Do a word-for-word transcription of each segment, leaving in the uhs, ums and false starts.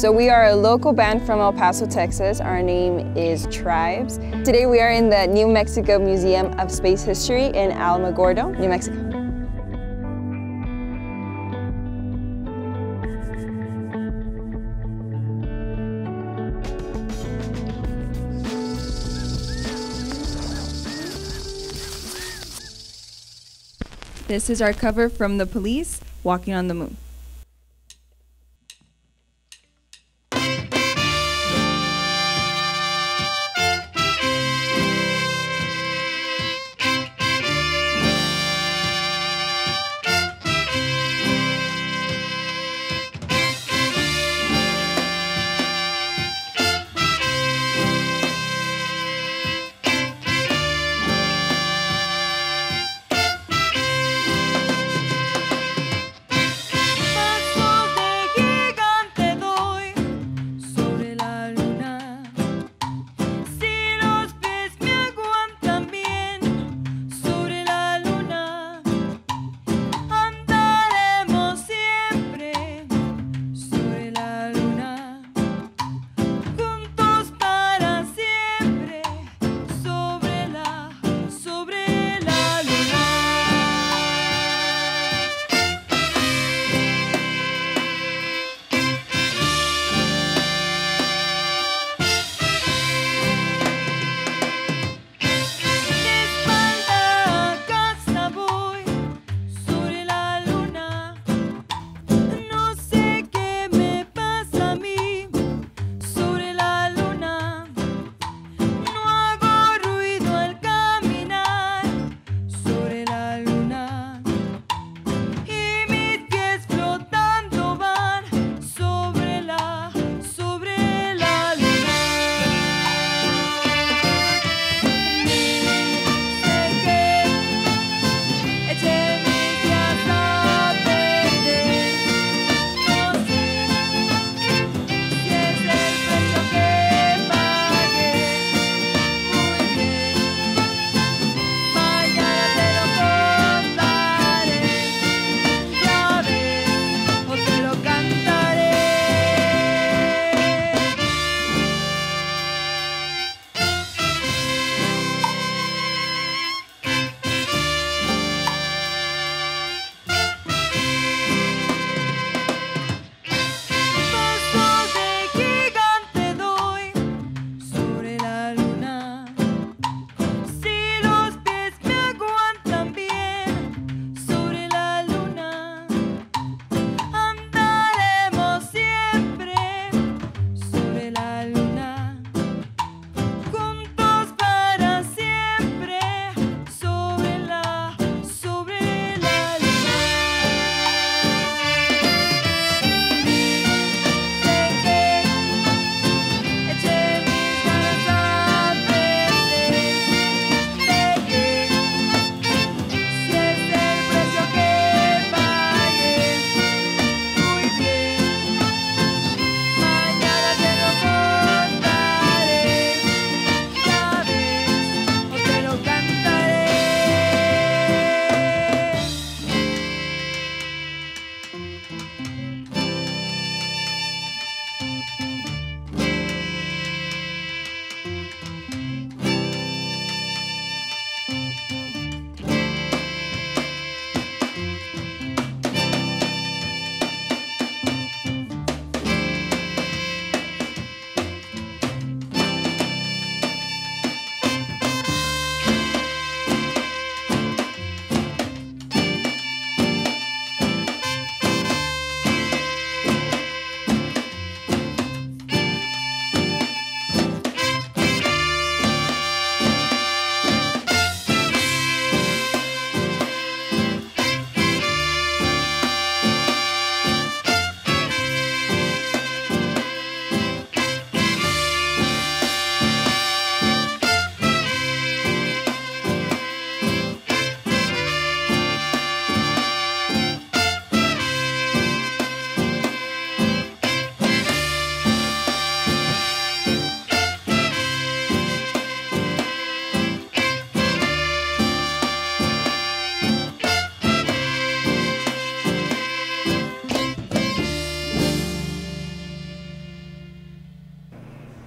So we are a local band from El Paso, Texas. Our name is Tribes. Today we are in the New Mexico Museum of Space History in Alamogordo, New Mexico. This is our cover from The Police, Walking on the Moon.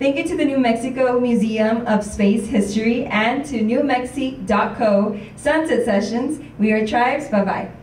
Thank you to the New Mexico Museum of Space History and to New Mexi dot co Sunset Sessions. We are Tribes. Bye-bye.